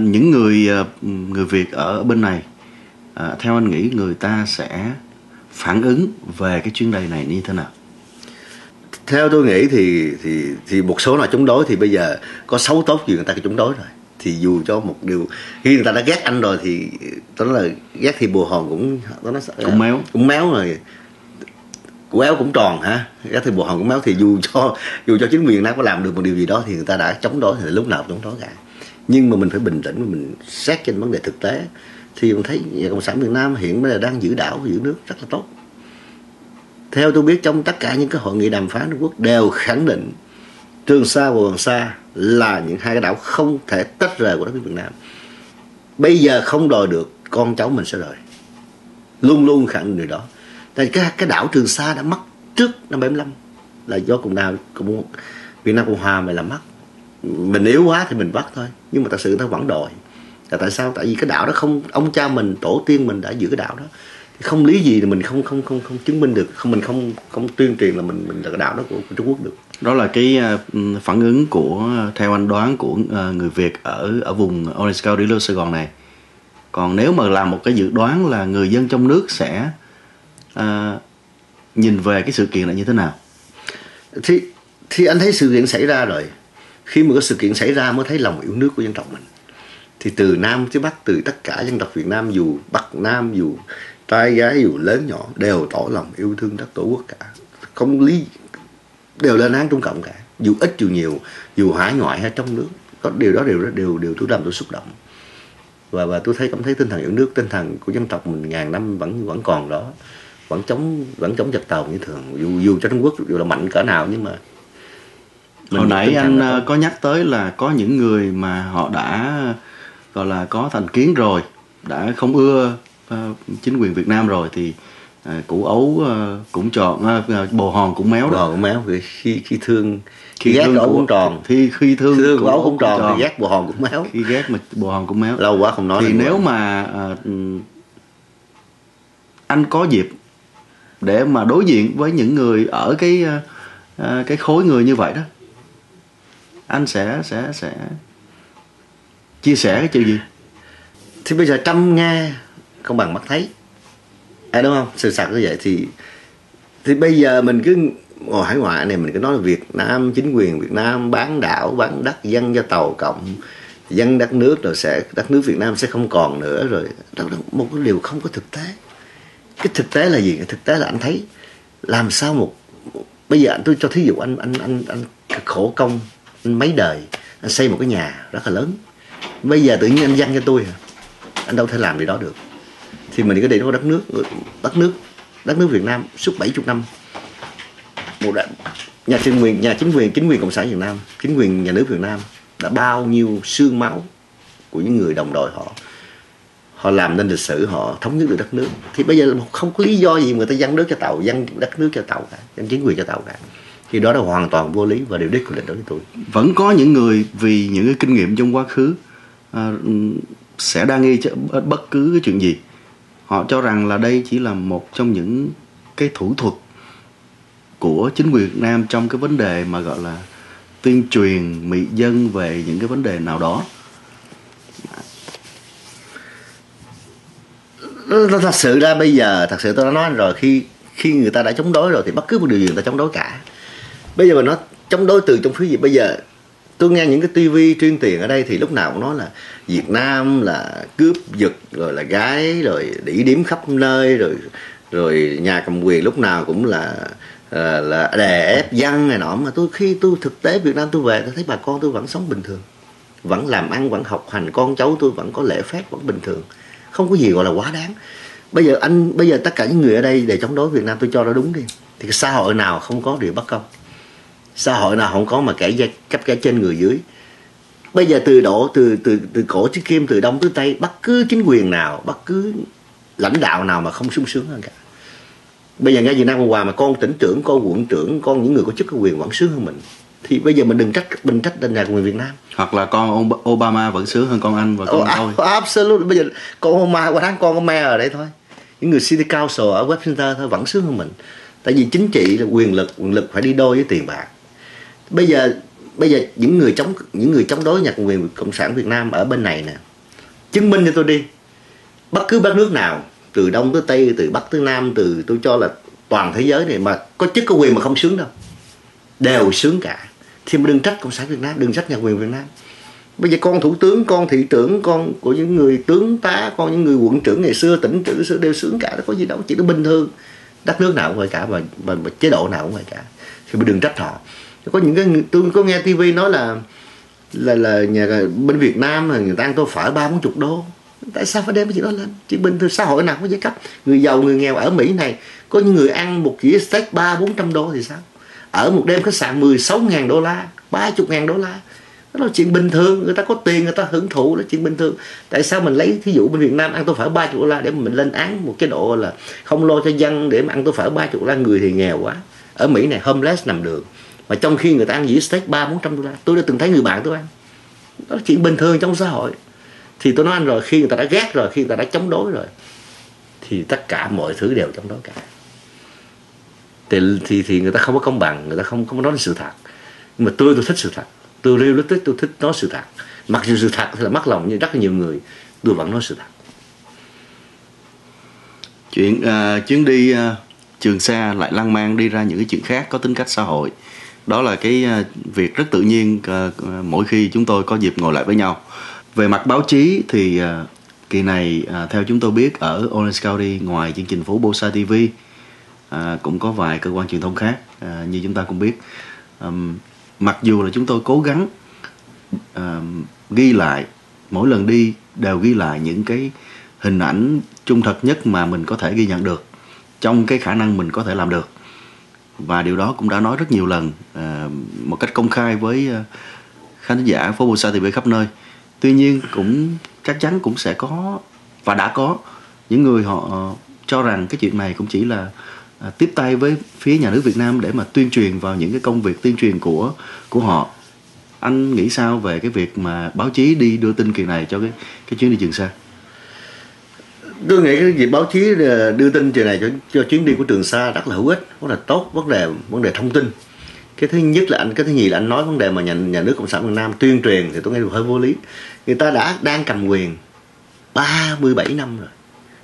những người Việt ở bên này, theo anh nghĩ người ta sẽ phản ứng về cái chuyến đi này như thế nào? Theo tôi nghĩ thì một số nào chống đối thì bây giờ có xấu tốt gì người ta chống đối rồi. Thì dù cho một điều khi người ta đã ghét anh rồi thì tôi nói là ghét thì bồ hòn cũng méo rồi, quéo cũng tròn hả, ghét thì bồ hòn cũng méo. Thì dù cho chính quyền nó có làm được một điều gì đó thì người ta đã chống đối thì lúc nào cũng chống đối cả. Nhưng mà mình phải bình tĩnh và mình xét trên vấn đề thực tế. Thì mình thấy nhà Cộng sản Việt Nam hiện bây giờ đang giữ đảo, giữ nước rất là tốt. Theo tôi biết, trong tất cả những cái hội nghị đàm phán Trung Quốc đều khẳng định Trường Sa và Hoàng Sa là những hai cái đảo không thể tách rời của đất nước Việt Nam. Bây giờ không đòi được, con cháu mình sẽ đòi. Luôn luôn khẳng định điều đó. Tại cái đảo Trường Sa đã mất trước năm 75 là do Việt Nam Cộng Hòa mình làm mất. Mình yếu quá thì mình bắt thôi, nhưng mà thật sự người ta vẫn đòi. Là tại sao? Tại vì cái đảo đó không, ông cha mình, tổ tiên mình đã giữ cái đảo đó. Không lý gì thì mình không chứng minh được, mình không tuyên truyền là mình là cái đảo đó của Trung Quốc được. Đó là cái phản ứng của, theo anh đoán, của người Việt ở vùng Orange County Little Sài Gòn này. Còn nếu mà làm một cái dự đoán là người dân trong nước sẽ nhìn về cái sự kiện này như thế nào? Thì anh thấy sự kiện xảy ra rồi. Khi mà có sự kiện xảy ra mới thấy lòng yêu nước của dân tộc mình. Thì từ Nam tới Bắc, từ tất cả dân tộc Việt Nam, dù Bắc Nam, dù trai gái, dù lớn nhỏ, đều tỏ lòng yêu thương đất Tổ quốc cả. Không lý, đều lên án Trung Cộng cả. Dù ít dù nhiều, dù hải ngoại hay trong nước, có điều đó đều tôi làm tôi xúc động. Và tôi cảm thấy tinh thần yêu nước, tinh thần của dân tộc mình ngàn năm vẫn còn đó, vẫn chống giặc Tàu như thường. Dù cho Trung Quốc dù là mạnh cỡ nào nhưng mà hồi nãy anh có nhắc tới là có những người mà họ đã gọi là có thành kiến rồi, đã không ưa chính quyền Việt Nam rồi thì củ ấu cũng tròn, bồ hòn cũng méo đó. Cũng méo khi thương khi ghét ấu cũng tròn, thì khi thương ấu cũng tròn thì ghét bồ hòn cũng méo, khi ghét mà bồ hòn cũng méo. Lâu quá không nói. Thì nếu mà anh có dịp để mà đối diện với những người ở cái khối người như vậy đó, anh sẽ chia sẻ cái chuyện gì? Thì bây giờ trăm nghe không bằng mắt thấy, đúng không? Sự thật như vậy thì bây giờ mình cứ ngồi hải ngoại này mình cứ nói là Việt Nam, chính quyền Việt Nam bán đảo, bán đất, dân cho Tàu Cộng, dân đất nước rồi sẽ đất nước Việt Nam sẽ không còn nữa rồi. Đó là một cái điều không có thực tế. Cái thực tế là gì? Cái thực tế là anh thấy làm sao một bây giờ tôi cho thí dụ anh khổ công mấy đời anh xây một cái nhà rất là lớn. Bây giờ tự nhiên anh dâng cho tôi, anh đâu thể làm điều đó được. Thì mình cứ để nó đất nước Việt Nam suốt 70 năm. Một chính quyền Cộng sản Việt Nam, chính quyền nhà nước Việt Nam đã bao nhiêu xương máu của những người đồng đội họ làm nên lịch sử, họ thống nhất được đất nước. Thì bây giờ không có lý do gì người ta dâng nước cho Tàu, dâng đất nước cho Tàu cả, dâng chính quyền cho Tàu cả. Thì đó là hoàn toàn vô lý và điều đích của lịch đối với tôi. Vẫn có những người vì những cái kinh nghiệm trong quá khứ sẽ đa nghi bất cứ cái chuyện gì. Họ cho rằng là đây chỉ là một trong những cái thủ thuật của chính quyền Việt Nam trong cái vấn đề mà gọi là tuyên truyền mị dân về những cái vấn đề nào đó. Thật sự ra bây giờ, thật sự tôi đã nói rồi, khi người ta đã chống đối rồi thì bất cứ một điều gì người ta chống đối cả. Bây giờ mà nó chống đối từ trong phía gì? Bây giờ tôi nghe những cái tivi tuyên truyền ở đây thì lúc nào cũng nói là Việt Nam là cướp giật, rồi là gái, rồi đỉ điểm khắp nơi, rồi nhà cầm quyền lúc nào cũng là đè ép dân này nọ. Mà khi tôi thực tế Việt Nam tôi về, tôi thấy bà con tôi vẫn sống bình thường, vẫn làm ăn, vẫn học hành, con cháu tôi vẫn có lễ phép, vẫn bình thường, không có gì gọi là quá đáng. Bây giờ tất cả những người ở đây để chống đối Việt Nam, tôi cho nó đúng đi, thì xã hội nào không có điều bất công, xã hội nào không có mà kẻ trên người dưới. Bây giờ từ cổ chí kim, từ đông tới tây, bất cứ chính quyền nào, bất cứ lãnh đạo nào mà không sung sướng hơn cả. Bây giờ ngay Việt Nam Cộng Hòa mà con tỉnh trưởng, con quận trưởng, con những người có chức có quyền vẫn sướng hơn mình. Thì bây giờ mình đừng trách nhà của người Việt Nam. Hoặc là con Obama vẫn sướng hơn con anh và con tôi. Absolutely. Bây giờ con Obama qua tháng con có mayor ở đây thôi, những người city council ở Westminster thôi vẫn sướng hơn mình. Tại vì chính trị là quyền lực phải đi đôi với tiền bạc. Bây giờ Bây giờ những người chống đối nhà cầm quyền Cộng sản Việt Nam ở bên này nè, chứng minh cho tôi đi, bất cứ đất nước nào, từ Đông tới Tây, từ Bắc tới Nam, từ tôi cho là toàn thế giới này mà có chức có quyền mà không sướng đâu, đều sướng cả. Thì đừng trách Cộng sản Việt Nam, đừng trách nhà quyền Việt Nam. Bây giờ con thủ tướng, con thị trưởng, con của những người tướng tá, con những người quận trưởng ngày xưa, tỉnh trưởng xưa đều sướng cả, nó có gì đâu, chỉ nó bình thường. Đất nước nào cũng vậy cả, và chế độ nào cũng vậy cả, thì đừng trách họ. Có những cái tôi có nghe tivi nói là nhà bên Việt Nam là người ta ăn tô phở 30-40 đô. Tại sao phải đem cái chuyện đó lên? Chỉ bình thường xã hội nào có giai cấp, người giàu người nghèo ở Mỹ này có những người ăn một dĩa steak 300-400 đô thì sao? Ở một đêm khách sạn 16.000 đô la, 30.000 đô la, đó là chuyện bình thường. Người ta có tiền người ta hưởng thụ là chuyện bình thường. Tại sao mình lấy thí dụ bên Việt Nam ăn tô phở 30 đô la để mình lên án một chế độ là không lo cho dân để mà ăn tô phở 30 đô la, người thì nghèo quá. Ở Mỹ này homeless nằm đường, mà trong khi người ta ăn dĩa steak 300-400 đô la. Tôi đã từng thấy người bạn tôi ăn. Đó là chuyện bình thường trong xã hội. Thì tôi nói anh rồi, khi người ta đã ghét rồi, khi người ta đã chống đối rồi, thì tất cả mọi thứ đều chống đối cả. Thì người ta không có công bằng, người ta không nói sự thật. Nhưng mà tôi thích sự thật. Tôi realistic, tôi thích nói sự thật. Mặc dù sự thật là mất lòng như rất là nhiều người, tôi vẫn nói sự thật. Chuyến đi Trường Sa lại lan man đi ra những cái chuyện khác có tính cách xã hội. Đó là cái việc rất tự nhiên mỗi khi chúng tôi có dịp ngồi lại với nhau. Về mặt báo chí thì kỳ này theo chúng tôi biết ở Orange County, ngoài chương trình Phố Bolsa TV cũng có vài cơ quan truyền thông khác như chúng ta cũng biết. Mặc dù là chúng tôi cố gắng ghi lại, mỗi lần đi đều ghi lại những cái hình ảnh trung thực nhất mà mình có thể ghi nhận được trong cái khả năng mình có thể làm được. Và điều đó cũng đã nói rất nhiều lần một cách công khai với khán giả Phố Bolsa TV khắp nơi. Tuy nhiên cũng chắc chắn cũng sẽ có và đã có những người họ cho rằng cái chuyện này cũng chỉ là tiếp tay với phía nhà nước Việt Nam để mà tuyên truyền vào những cái công việc tuyên truyền của họ. Anh nghĩ sao về cái việc mà báo chí đi đưa tin kỳ này cho cái chuyến đi Trường Sa? Tôi nghĩ cái việc báo chí đưa tin chuyện này cho chuyến đi của Trường Sa rất là hữu ích, rất là tốt, vấn đề thông tin. Cái thứ nhất là anh, cái thứ nhì là anh nói vấn đề mà nhà nước Cộng sản Việt Nam tuyên truyền thì tôi nghe được hơi vô lý. Người ta đang cầm quyền 37 năm rồi,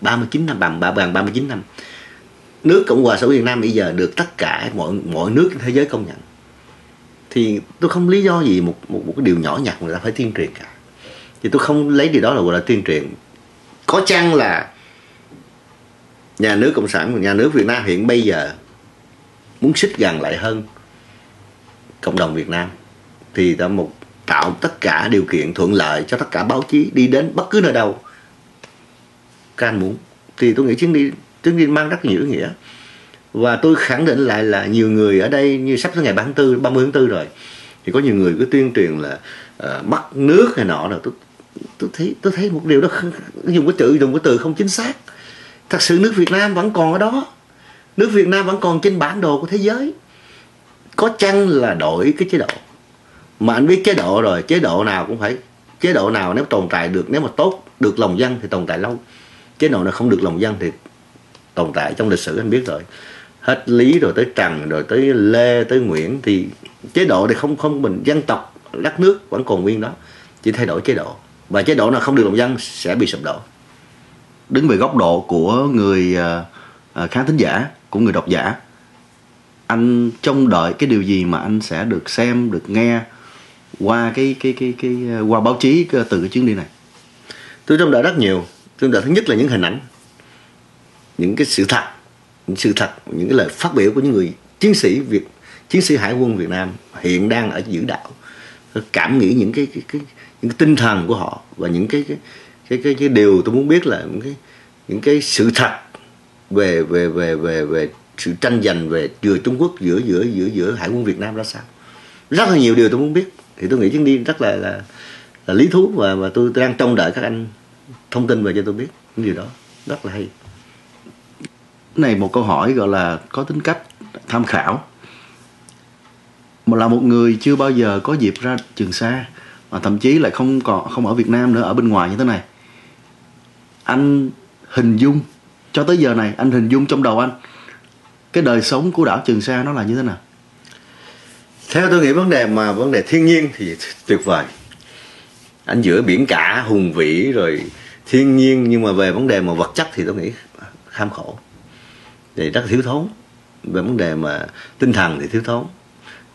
39 năm, bằng 39 năm. Nước Cộng hòa xã hội Việt Nam bây giờ được tất cả mọi nước thế giới công nhận. Thì tôi không lý do gì một cái điều nhỏ nhặt người ta phải tuyên truyền cả. Thì tôi không lấy điều đó là gọi là tuyên truyền. Có chăng là nhà nước Việt Nam hiện bây giờ muốn xích gần lại hơn cộng đồng Việt Nam, thì ta tạo tất cả điều kiện thuận lợi cho tất cả báo chí đi đến bất cứ nơi đâu các anh muốn. Thì tôi nghĩ chuyến đi mang rất nhiều ý nghĩa. Và tôi khẳng định lại là nhiều người ở đây, như sắp tới ngày 30 tháng 4 rồi, thì có nhiều người cứ tuyên truyền là mất nước hay nọ. Rồi tôi thấy một điều đó, dùng cái từ không chính xác. Thật sự nước Việt Nam vẫn còn ở đó, nước Việt Nam vẫn còn trên bản đồ của thế giới. Có chăng là đổi cái chế độ, mà anh biết chế độ rồi, chế độ nào nếu tồn tại được, nếu mà tốt được lòng dân thì tồn tại lâu. Chế độ nào không được lòng dân thì tồn tại trong lịch sử anh biết rồi, hết Lý rồi tới Trần rồi tới Lê tới Nguyễn, thì chế độ thì không bình, dân tộc đất nước vẫn còn nguyên đó, chỉ thay đổi chế độ, và chế độ nào không được lòng dân sẽ bị sụp đổ. Đứng về góc độ của người khán thính giả, của người độc giả, anh trông đợi cái điều gì mà anh sẽ được xem, được nghe qua qua báo chí từ cái chuyến đi này? Tôi trông đợi rất nhiều. Tôi đợi thứ nhất là những hình ảnh, những cái sự thật, những cái lời phát biểu của những người chiến sĩ Hải quân Việt Nam hiện đang ở giữa đảo. Tôi cảm nghĩ những cái tinh thần của họ, và những cái điều tôi muốn biết là những cái sự thật về sự tranh giành về giữa Trung Quốc, giữa Hải quân Việt Nam ra sao. Rất là nhiều điều tôi muốn biết. Thì tôi nghĩ chuyến đi rất là lý thú, và tôi đang trông đợi các anh thông tin về cho tôi biết những điều đó, rất là hay. Này một câu hỏi gọi là có tính cách tham khảo. Mà là một người chưa bao giờ có dịp ra Trường Sa, mà thậm chí lại không ở Việt Nam nữa, ở bên ngoài như thế này, anh hình dung cho tới giờ này, anh hình dung trong đầu anh cái đời sống của đảo Trường Sa nó là như thế nào? Theo tôi nghĩ vấn đề thiên nhiên thì tuyệt vời. Anh giữa biển cả hùng vĩ rồi thiên nhiên, nhưng mà về vấn đề mà vật chất thì tôi nghĩ kham khổ, thì rất thiếu thốn. Về vấn đề mà tinh thần thì thiếu thốn.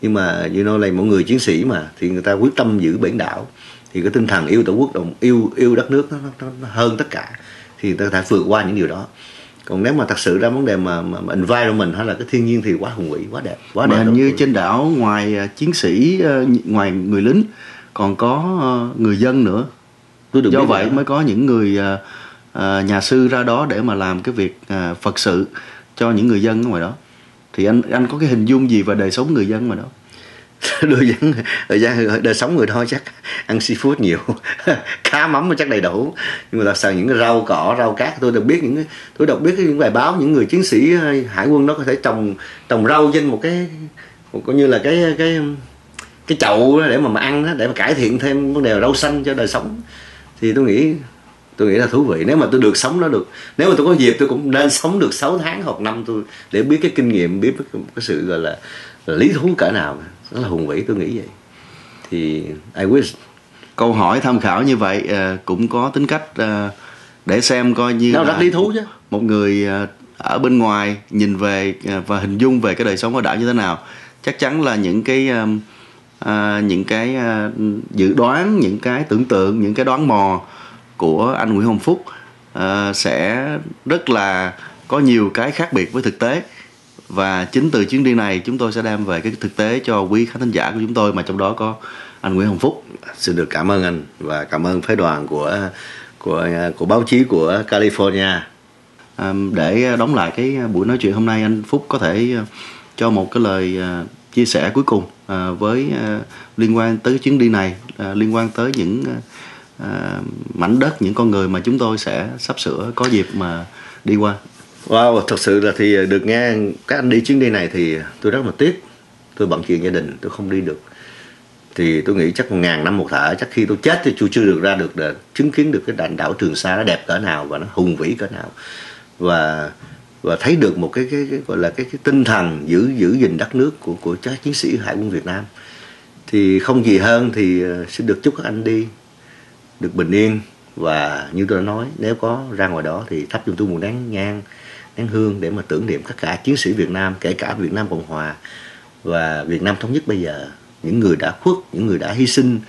Nhưng mà là mọi người chiến sĩ mà, thì người ta quyết tâm giữ biển đảo, thì cái tinh thần yêu tổ quốc, yêu đất nước nó hơn tất cả, thì người ta vượt qua những điều đó. Còn nếu mà thật sự ra vấn đề mà environment hay là cái thiên nhiên thì quá hùng vĩ, quá đẹp, quá đẹp. Như trên đảo ngoài chiến sĩ, ngoài người lính còn có người dân nữa. Do vậy mới có những người nhà sư ra đó để mà làm cái việc Phật sự cho những người dân ở ngoài đó. Thì anh có cái hình dung gì về đời sống người dân ngoài đó? Đời sống người đó chắc ăn seafood nhiều, cá mắm chắc đầy đủ, nhưng mà thật sự những cái rau cỏ, rau cát, tôi đọc biết những bài báo những người chiến sĩ hải quân đó có thể trồng rau trên một cái coi như là cái chậu để mà ăn đó, để mà cải thiện thêm vấn đề rau xanh cho đời sống. Thì tôi nghĩ là thú vị. Nếu mà tôi được sống nó được, nếu mà tôi có dịp tôi cũng nên sống được 6 tháng hoặc năm tôi để biết cái kinh nghiệm, biết cái sự gọi là lý thú cỡ nào. Rất là hùng vĩ, tôi nghĩ vậy. Thì I wish. Câu hỏi tham khảo như vậy cũng có tính cách để xem coi như nó rất lý thú chứ. Một người ở bên ngoài nhìn về và hình dung về cái đời sống ở đảo như thế nào. Chắc chắn là những cái dự đoán, những cái tưởng tượng, những cái đoán mò của anh Nguyễn Hồng Phúc sẽ rất là có nhiều cái khác biệt với thực tế. Và chính từ chuyến đi này chúng tôi sẽ đem về cái thực tế cho quý khán thính giả của chúng tôi, mà trong đó có anh Nguyễn Hồng Phúc. Xin được cảm ơn anh và cảm ơn phái đoàn của báo chí của California. Để đóng lại cái buổi nói chuyện hôm nay, anh Phúc có thể cho một cái lời chia sẻ cuối cùng với liên quan tới chuyến đi này, liên quan tới những mảnh đất, những con người mà chúng tôi sẽ sắp sửa có dịp mà đi qua. Wow, thật sự là thì được nghe các anh đi chuyến đi này thì tôi rất là tiếc. Tôi bận chuyện gia đình, tôi không đi được. Thì tôi nghĩ chắc 1000 năm một thở, chắc khi tôi chết thì tôi chưa được ra được để chứng kiến được cái đàn đảo Trường Sa nó đẹp cỡ nào và nó hùng vĩ cỡ nào. Và thấy được một cái gọi là cái tinh thần giữ gìn đất nước của các chiến sĩ Hải quân Việt Nam. Thì không gì hơn thì xin được chúc các anh đi được bình yên. Và như tôi đã nói, nếu có ra ngoài đó thì thắp cho tôi một nén hương để mà tưởng niệm tất cả chiến sĩ Việt Nam, kể cả Việt Nam Cộng Hòa và Việt Nam Thống Nhất bây giờ. Những người đã khuất, những người đã hy sinh,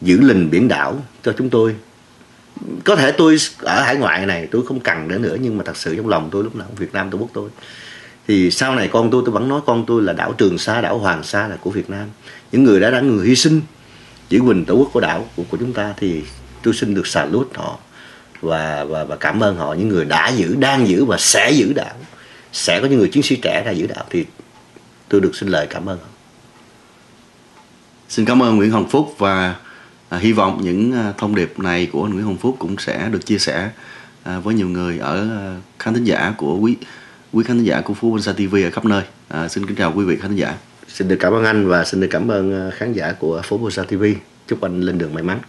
giữ lình biển đảo cho chúng tôi. Có thể tôi ở hải ngoại này, tôi không cần đến nữa, nhưng mà thật sự trong lòng tôi lúc nào cũng Việt Nam Tổ quốc tôi. Thì sau này con tôi vẫn nói con tôi là đảo Trường Sa, đảo Hoàng Sa là của Việt Nam. Những người đã người hy sinh, giữ bình tổ quốc của đảo của chúng ta thì tôi xin được salute họ và cảm ơn họ, những người đã giữ, đang giữ và sẽ giữ đảo. Sẽ có những người chiến sĩ trẻ đã giữ đảo thì tôi được xin lời cảm ơn họ. Xin cảm ơn Nguyễn Hồng Phúc và hy vọng những thông điệp này của Nguyễn Hồng Phúc cũng sẽ được chia sẻ với nhiều người ở khán thính giả của quý khán thính giả của Phố Bolsa TV ở khắp nơi. Xin kính chào quý vị khán thính giả. Xin được cảm ơn anh và xin được cảm ơn khán giả của Phố Bolsa TV. Chúc anh lên đường may mắn.